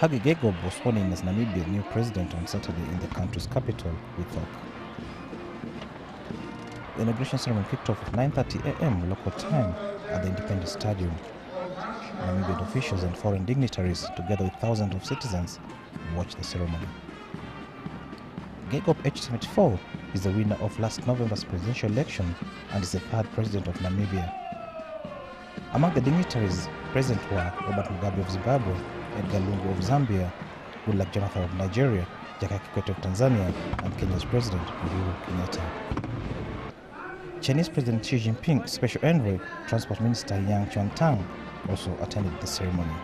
Hage Geingob was sworn in as Namibia's new president on Saturday in the country's capital, Windhoek. The inauguration ceremony kicked off at 9:30 a.m. local time at the Independence Stadium. Namibian officials and foreign dignitaries, together with thousands of citizens, watched the ceremony. Geingob, aged 74, is the winner of last November's presidential election and is the third president of Namibia. Among the dignitaries present were Robert Mugabe of Zimbabwe, Edgar Lungu of Zambia, Goodluck Jonathan of Nigeria, Jakaya Kikwete of Tanzania, and Kenya's President Uhuru Kenyatta. Chinese President Xi Jinping, Special Envoy, Transport Minister Yang Chuantang also attended the ceremony.